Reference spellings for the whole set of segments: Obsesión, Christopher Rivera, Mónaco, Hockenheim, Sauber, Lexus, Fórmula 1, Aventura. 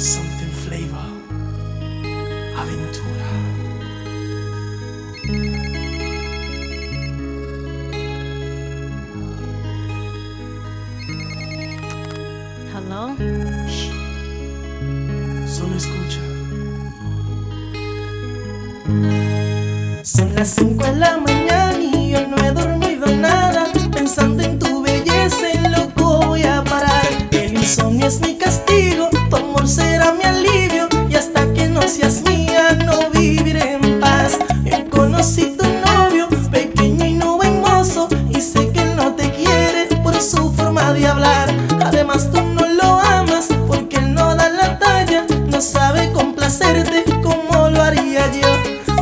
Something flavor. Aventura. Hello. Shh. Solo escucha. Son las 5 de la mañana y yo no he dormido nada. Pensando en tu belleza, loco, voy a parar. El insomnio es mi castigo, tu amor será mi alivio. Y hasta que no seas mía, no viviré en paz. Yo conocí tu novio, pequeño y no buen mozo, y sé que él no te quiere por su forma de hablar. Además tú no lo amas porque él no da la talla. No sabe complacerte como lo haría yo.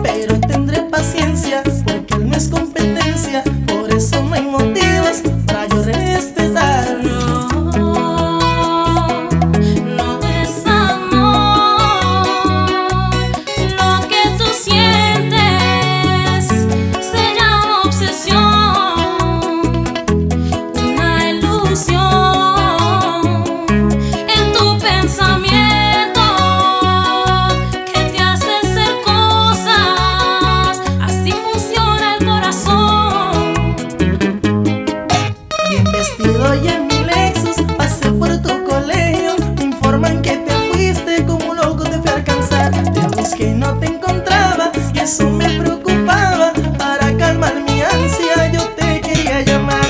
Pero tendré paciencia, porque él no es competencia. Por eso no hay motivos para yo respetar. No, no es amor. Lo que tú sientes se llama obsesión, una ilusión en tu pensamiento. Hoy en mi Lexus pasé por tu colegio. Me informan que te fuiste, como un loco te fui a alcanzar. Te busqué y no te encontraba, y eso me preocupaba. Para calmar mi ansia yo te quería llamar,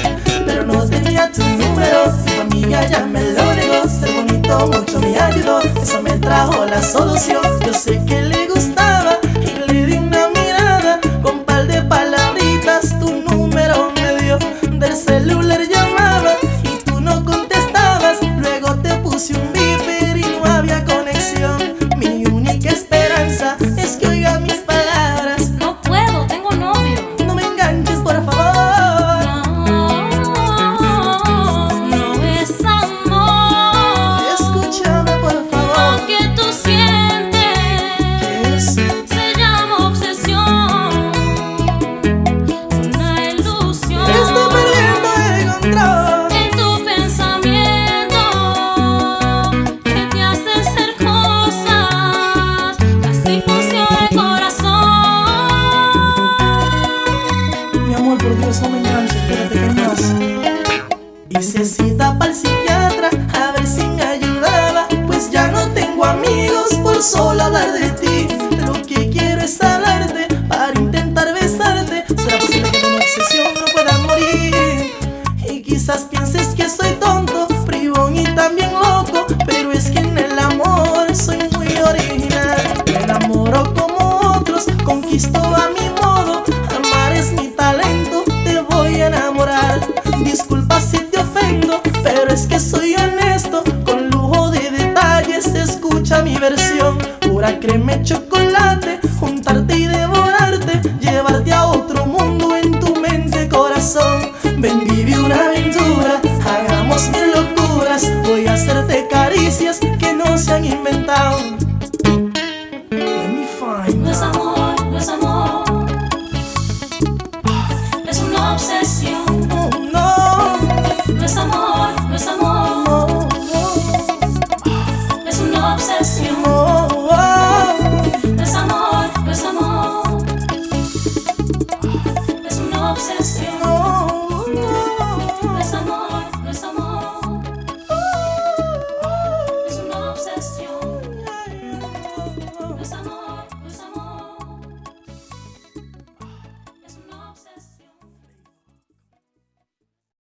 pero no tenía tu número. Tu amiga ya me lo negó. Ser bonito mucho me ayudó, eso me trajo la solución. Yo sé que le gustaba y le di una mirada. Con par de palabritas tu número me dio. Del celular llamaba y tú no contestabas. Luego te puse un viper y no había conexión. Mi única esperanza es que oigas mis palabras. No puedo, tengo novio. No me enganches, por favor. No, no es amor. Escúchame, por favor. Lo que tú sientes se llama obsesión, una ilusión. En tu pensamiento que te hace hacer cosas. Así funciona el corazón. Mi amor, por Dios, no me enganches, espérate que no hace. Hice cita para el psiquiatra a ver si me ayudaba, pues ya no tengo amigos por solo hablar de ti. Lo que quiero es hablarte para intentar besarte. ¿Será posible que con una obsesión no pueda morir? Quizás pienses que soy tonto, bribón y también loco, pero es que en el amor soy muy original. Me enamoro como otros, conquisto a mi modo. Amar es mi talento, te voy a enamorar. Disculpa si te ofendo, pero es que soy honesto. Con lujo de detalles, escucha mi versión. Pura crema y chocolate.